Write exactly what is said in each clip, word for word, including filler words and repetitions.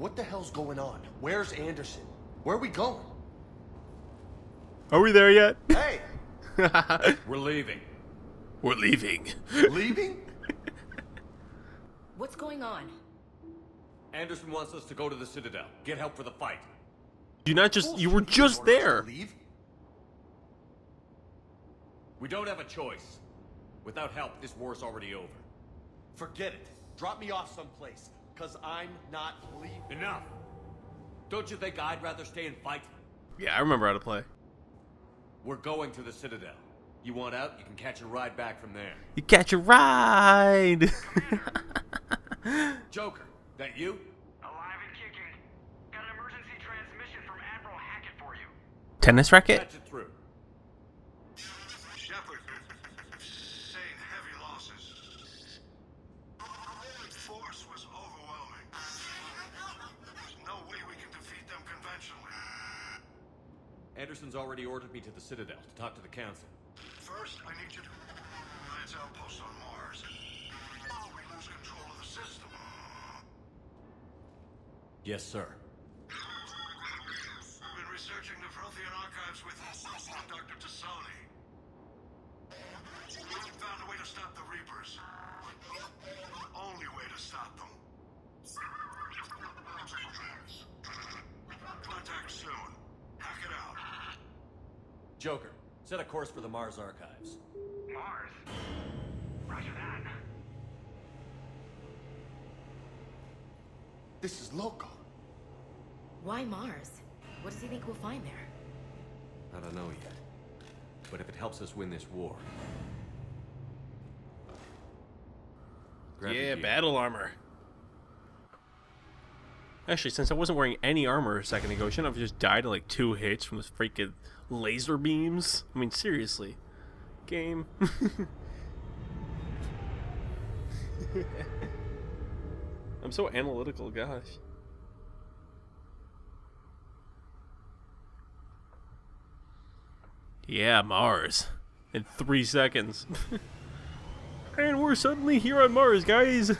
What the hell's going on? Where's Anderson? Where are we going? Are we there yet? Hey! We're leaving. We're leaving. Leaving? What's going on? Anderson wants us to go to the Citadel. Get help for the fight. You're not just... You were just there. Leave? We don't have a choice. Without help, this war's already over. Forget it. Drop me off someplace, because I'm not leaving. Enough. Don't you think I'd rather stay and fight? Yeah, I remember how to play. We're going to the Citadel. You want out, you can catch a ride back from there. You catch a ride! Joker, that you? Alive and kicking. Got an emergency transmission from Admiral Hackett for you. Tennis racket? Catch it through. Shepard sustained heavy losses. Roman force was overwhelming. There's no way we can defeat them conventionally. Anderson's already ordered me to the Citadel to talk to the Council. First, I need you to Alliance outpost on Mars. Or we lose control of the system. Yes, sir. I've been researching the Prothean Archives with Doctor Tasali. We found a way to stop the Reapers. The only way to stop them. Contact soon. Hack it out. Joker. Set a course for the Mars Archives. Mars? Roger that. This is loco. Why Mars? What does he think we'll find there? I don't know yet. But if it helps us win this war... Yeah, battle armor. Actually, since I wasn't wearing any armor a second ago, I shouldn't have just died to like two hits from this freaking... laser beams? I mean, seriously. Game. I'm so analytical, gosh. Yeah, Mars. In three seconds. And we're suddenly here on Mars, guys!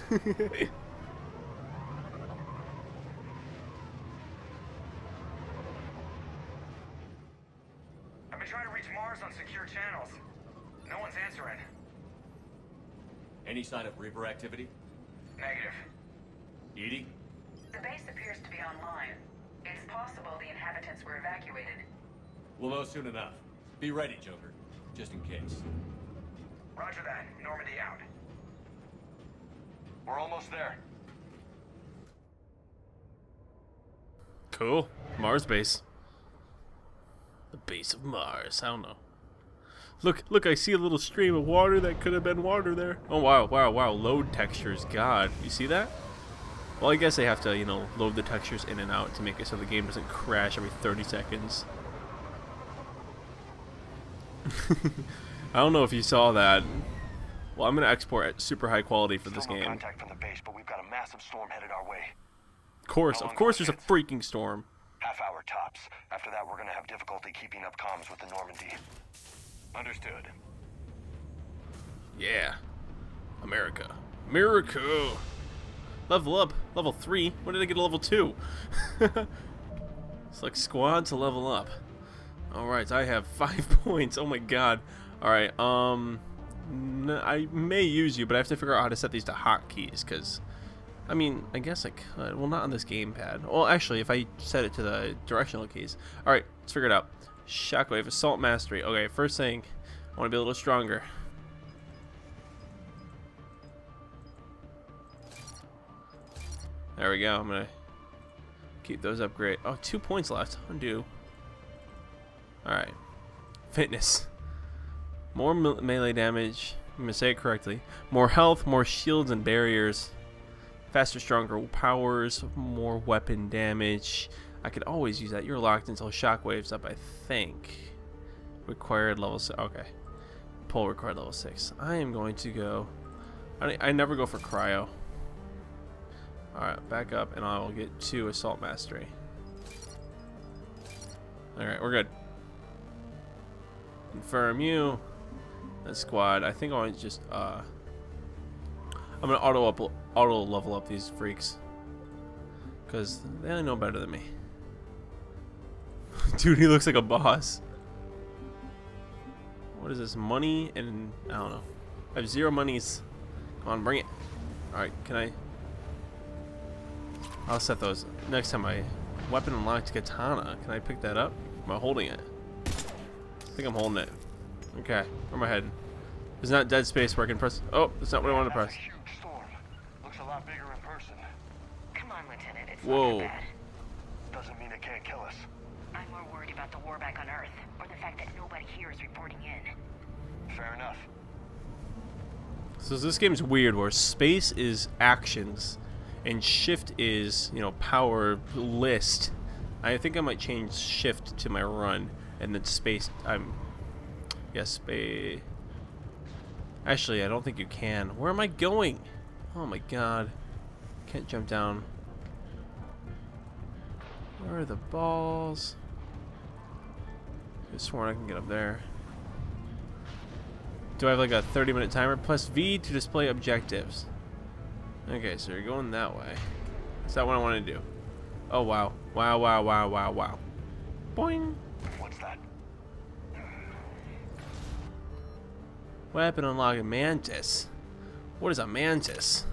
Any sign of Reaper activity? Negative. Edi? The base appears to be online. It's possible the inhabitants were evacuated. We'll know soon enough. Be ready, Joker. Just in case. Roger that. Normandy out. We're almost there. Cool. Mars base. The base of Mars. I don't know. Look, look, I see a little stream of water that could have been water there. Oh, wow, wow, wow, load textures, God. You see that? Well, I guess they have to, you know, load the textures in and out to make it so the game doesn't crash every thirty seconds. I don't know if you saw that. Well, I'm going to export at super high quality for this game. Contact from the base, but we've got a massive storm headed our way. Of course, of course there's a freaking storm. Half hour tops. After that, we're going to have difficulty keeping up comms with the Normandy. Understood. Yeah. America. America! Level up. Level three. When did I get to level two? Select squad to level up. Alright, I have five points. Oh my god. Alright, um... I may use you, but I have to figure out how to set these to hotkeys, because... I mean, I guess I could. Well, not on this gamepad. Well, actually, if I set it to the directional keys. Alright, let's figure it out. Shockwave, Assault Mastery. Okay, first thing, I want to be a little stronger. There we go. I'm going to keep those upgrade. Oh, two points left. Undo. Alright. Fitness. More me melee damage. I'm going to say it correctly. More health, more shields and barriers. Faster, stronger powers. More weapon damage. I could always use that. You're locked until Shockwave's up, I think. Required level six. Okay. Pull required level six. I am going to go... I, I never go for Cryo. Alright, back up, and I will get to Assault Mastery. Alright, we're good. Confirm you. That squad. I think I want to just... Uh, I'm going to auto-level up these freaks. Because they know better than me. Dude, he looks like a boss. What is this? Money and... I don't know. I have zero monies. Come on, bring it. Alright, can I... I'll set those. Next time I... Weapon unlocked, katana. Can I pick that up? Am I holding it? I think I'm holding it. Okay, where am I heading? There's not dead space where I can press... Oh, that's not what I wanted to press. Whoa. Doesn't mean it can't kill us. I'm more worried about the war back on Earth, or the fact that nobody here is reporting in. Fair enough. So this game's weird, where space is actions, and shift is, you know, power list. I think I might change shift to my run, and then space. I'm. Yes, space. Actually, I don't think you can. Where am I going? Oh my god! Can't jump down. Where are the balls? I sworn I can get up there. Do I have like a thirty minute timer? Plus V to display objectives. Okay, so you're going that way. Is that what I want to do? Oh wow. Wow, wow, wow, wow, wow. Boing! What's that? Weapon unlocking, mantis. What is a mantis?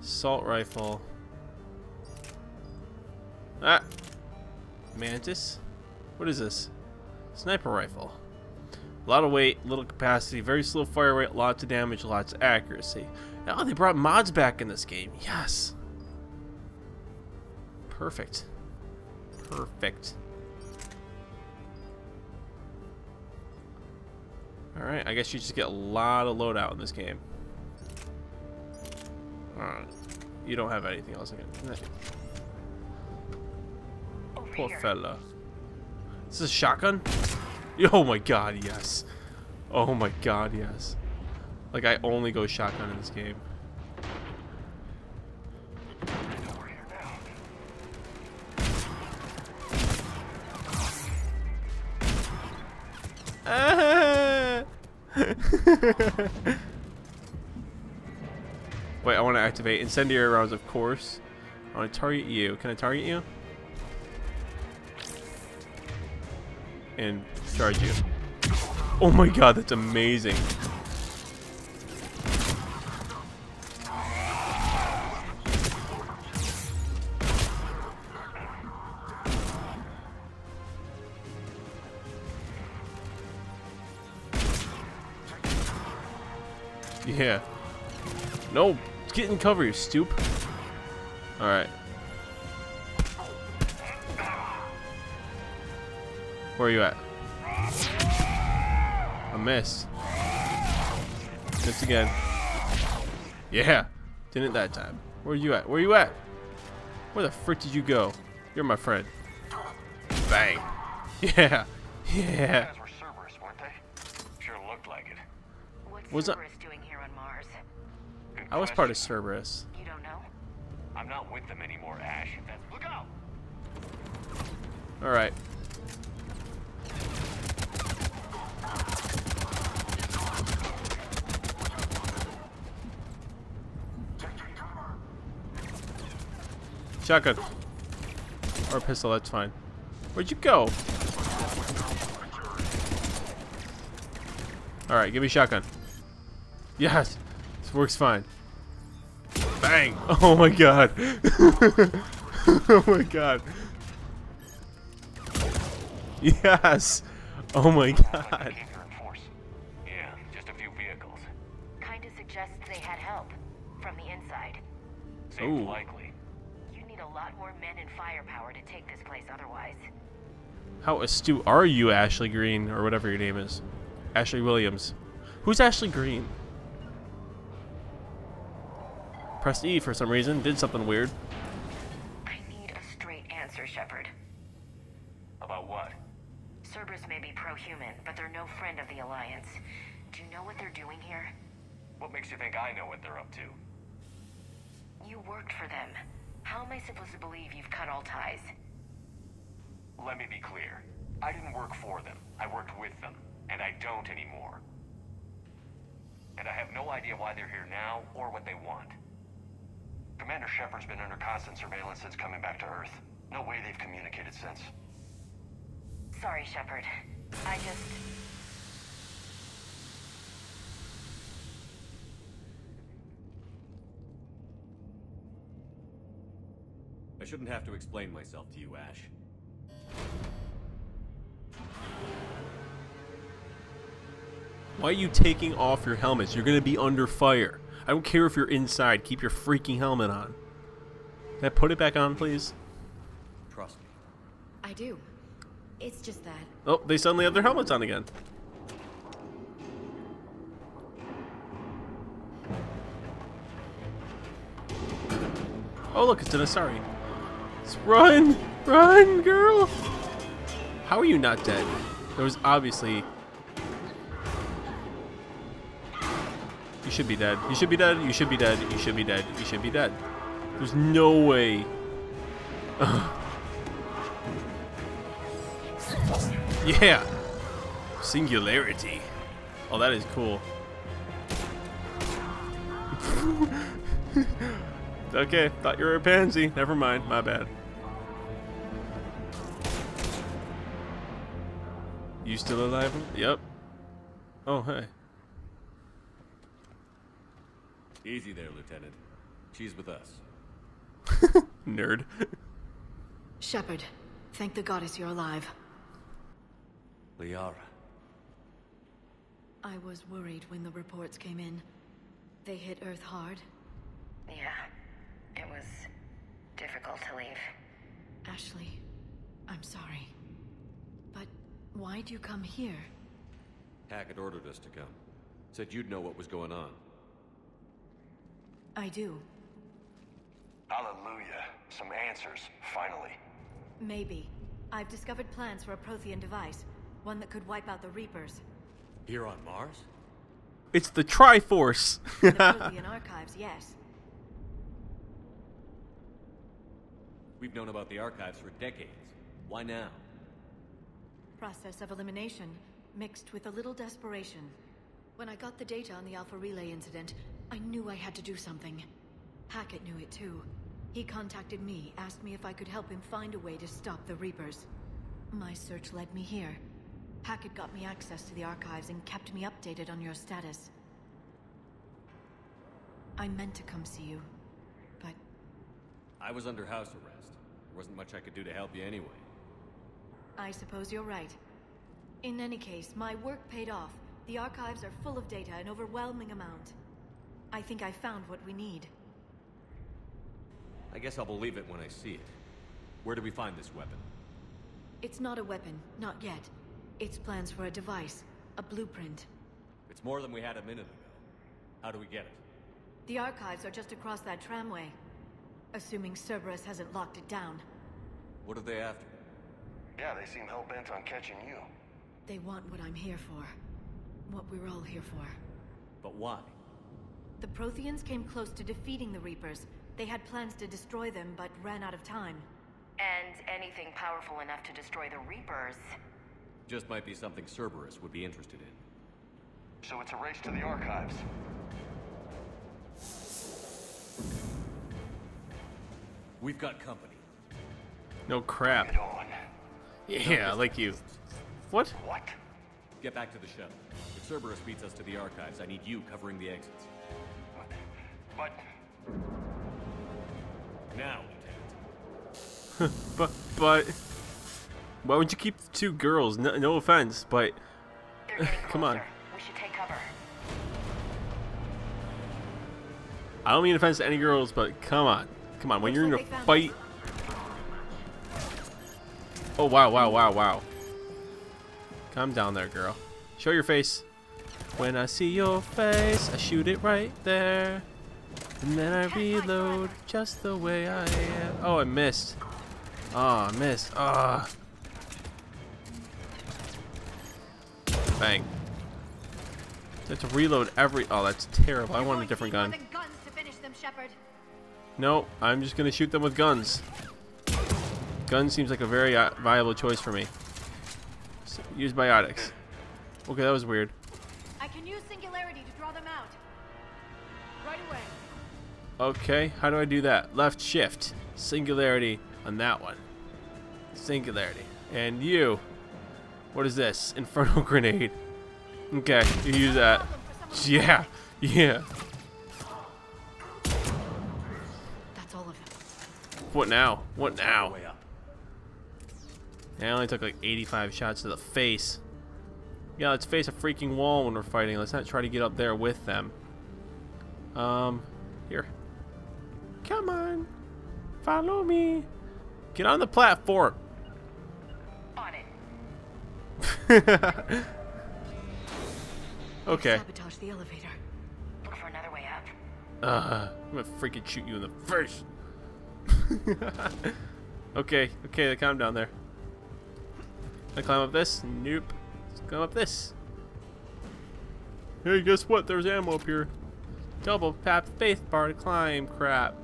Assault rifle. Ah! Mantis? What is this? Sniper rifle. A lot of weight, little capacity, very slow fire rate, lots of damage, lots of accuracy. Oh, they brought mods back in this game. Yes! Perfect. Perfect. Alright, I guess you just get a lot of loadout in this game. Alright. You don't have anything else. Again. Poor fella. Is this a shotgun? Oh my god, yes. Oh my god, yes. Like, I only go shotgun in this game. Ah! Wait, I want to activate incendiary rounds, of course. I want to target you. Can I target you? And charge you. Oh my god, that's amazing. Yeah. No, get in cover, you stoop. Alright. Where are you at? I missed. Missed again. Yeah. Didn't that time. Where are you at? Where are you at? Where the frick did you go? You're my friend. Bang. Yeah. Yeah. Those guys were Cerberus, weren't they? Sure looked like it. What's Cerberus doing here on Mars? I was part of Cerberus. You don't know? I'm not with them anymore, Ash. Look out! Alright. Shotgun or pistol, that's fine. Where'd you go? Alright, give me shotgun. Yes, this works fine. Bang! Oh my god. Oh my god. Yes. Oh my god. Yeah, just a few vehicles. Kinda suggests they had help from the inside. Seems likely. A lot more men and firepower to take this place otherwise. How astute are you, Ashley Green, or whatever your name is? Ashley Williams. Who's Ashley Green? Pressed E for some reason, did something weird. I need a straight answer, Shepard. About what? Cerberus may be pro-human, but they're no friend of the Alliance. Do you know what they're doing here? What makes you think I know what they're up to? You worked for them. How am I supposed to believe you've cut all ties? Let me be clear. I didn't work for them. I worked with them. And I don't anymore. And I have no idea why they're here now or what they want. Commander Shepard's been under constant surveillance since coming back to Earth. No way they've communicated since. Sorry, Shepard. I just... I shouldn't have to explain myself to you, Ash. Why are you taking off your helmets? You're gonna be under fire. I don't care if you're inside. Keep your freaking helmet on. Can I put it back on, please? Trust me. I do. It's just that... Oh, they suddenly have their helmets on again. Oh, look, it's an Asari. Let's run! Run, girl! How are you not dead? There was obviously... You should be dead. You should be dead. You should be dead. You should be dead. You should be dead. There's no way. Ugh. Yeah. Singularity. Oh, that is cool. Okay, thought you were a pansy. Never mind. My bad. You still alive? Yep. Oh, hey. Easy there, Lieutenant. She's with us. Nerd. Shepard, thank the goddess you're alive. Liara. I was worried when the reports came in. They hit Earth hard. Yeah. It was difficult to leave. Ashley, I'm sorry. But why'd you come here? Hackett ordered us to come. Said you'd know what was going on. I do. Hallelujah. Some answers, finally. Maybe. I've discovered plans for a Prothean device. One that could wipe out the Reapers. Here on Mars? It's the Triforce! The Bultian Archives, yes. We've known about the Archives for decades. Why now? Process of elimination, mixed with a little desperation. When I got the data on the Alpha Relay incident, I knew I had to do something. Hackett knew it too. He contacted me, asked me if I could help him find a way to stop the Reapers. My search led me here. Hackett got me access to the Archives and kept me updated on your status. I meant to come see you, but... I was under house arrest. There wasn't much I could do to help you anyway. I suppose you're right. In any case, my work paid off. The Archives are full of data, an overwhelming amount. I think I found what we need. I guess I'll believe it when I see it. Where do we find this weapon? It's not a weapon, not yet. It's plans for a device, a blueprint. It's more than we had a minute ago. How do we get it? The Archives are just across that tramway. Assuming Cerberus hasn't locked it down. What are they after? Yeah, they seem hell-bent on catching you. They want what I'm here for. What we're all here for. But why? The Protheans came close to defeating the Reapers. They had plans to destroy them, but ran out of time. And anything powerful enough to destroy the Reapers... Just might be something Cerberus would be interested in. So it's a race to the Archives. We've got company. No crap. Yeah, like you. What? What? Get back to the shuttle. If Cerberus beats us to the Archives, I need you covering the exits. But... Now, Lieutenant. but, but... Why would you keep the two girls? No, no offense, but... Come on. We should take cover. I don't mean offense to any girls, but come on. Come on, when you're in a fight... Oh, wow, wow, wow, wow. Calm down there, girl. Show your face. When I see your face, I shoot it right there. And then I reload just the way I am. Oh, I missed. Oh, I missed. Ah. Oh. Bang. I have to reload every. Oh, that's terrible. I want a different gun. No, I'm just gonna shoot them with guns. Gun seems like a very viable choice for me. So, use biotics. Okay, that was weird. I can use Singularity to draw them out. Right away. Okay, how do I do that? Left shift. Singularity on that one. Singularity. And you. What is this? Infernal grenade. Okay, you use that. Yeah, yeah. That's all of it. What now? What now? I only took like eighty-five shots to the face. Yeah, let's face a freaking wall when we're fighting. Let's not try to get up there with them. Um, here. Come on. Follow me. Get on the platform. On it. Okay. Sabotage the elevator. Look for another way up. Uh, I'm gonna freaking shoot you in the face. Okay, okay, calm down there. Can I climb up this? Nope. Let's climb up this. Hey, guess what? There's ammo up here. Double tap space bar to climb. Crap.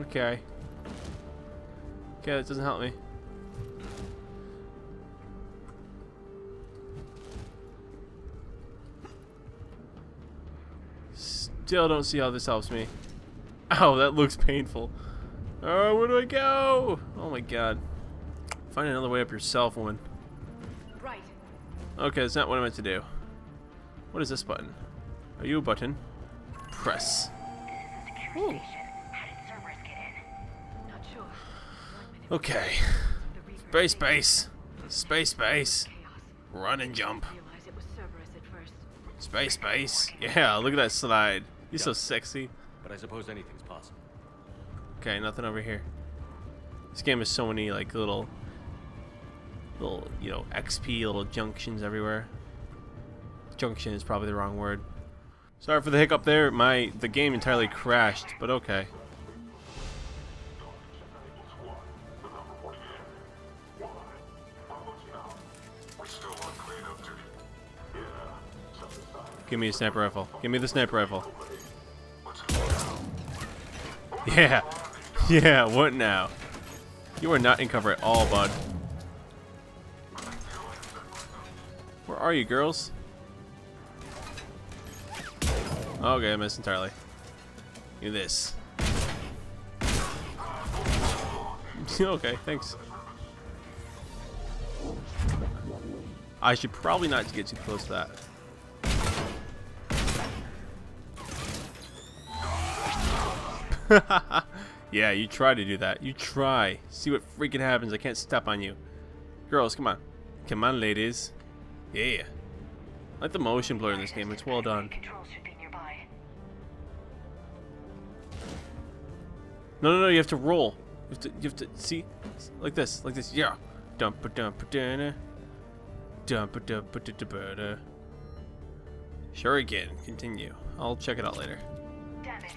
Okay. Okay, that doesn't help me. Still don't see how this helps me. Ow, that looks painful. Oh, where do I go? Oh my god. Find another way up yourself, woman. Right. Okay, that's not what I meant to do. What is this button? Are you a button? Press. This is a security station. How did Cerberus get in? Not sure. Okay. Space base. Space base. Run and jump. Space base. Yeah, look at that slide. You're so sexy. But I suppose anything's possible. Okay, nothing over here. This game has so many like little little, you know, X P little junctions everywhere. Junction is probably the wrong word. Sorry for the hiccup there. My the game entirely crashed, but okay. Give me a sniper rifle. Give me the sniper rifle. Yeah. Yeah, what now? You are not in cover at all, bud. Where are you, girls? Okay, I missed entirely. Do this. Okay, thanks. I should probably not get too close to that. Yeah, you try to do that. You try. See what freaking happens. I can't step on you. Girls, come on. Come on, ladies. Yeah. I like the motion blur in this game. It's well done. No, no, no. You have to roll. You have to, you have to see. Like this. Like this. Yeah. Dump a dump a dinner. Dump a dump a Sure again. Continue. I'll check it out later. Damn it.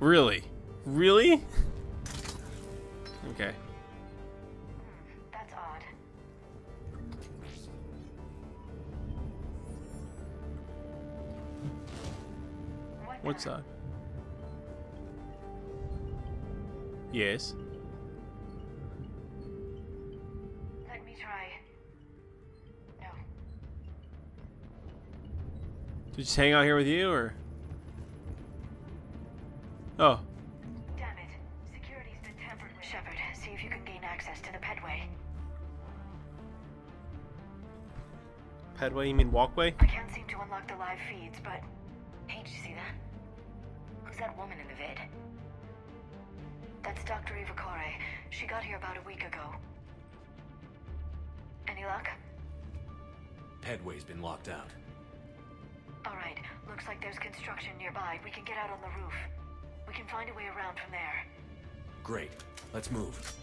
Really? Really? Okay. That's odd. What What's that? Yes. Let me try. No. Did you just hang out here with you, or? Oh. Damn it. Security's been tampered with. Shepard, see if you can gain access to the Pedway. Pedway, you mean walkway? I can't seem to unlock the live feeds, but... Hey, did you see that? Who's that woman in the vid? That's Doctor Eva Corey. She got here about a week ago. Any luck? Pedway's been locked out. Alright, looks like there's construction nearby. We can get out on the roof. We can find a way around from there. Great. Let's move.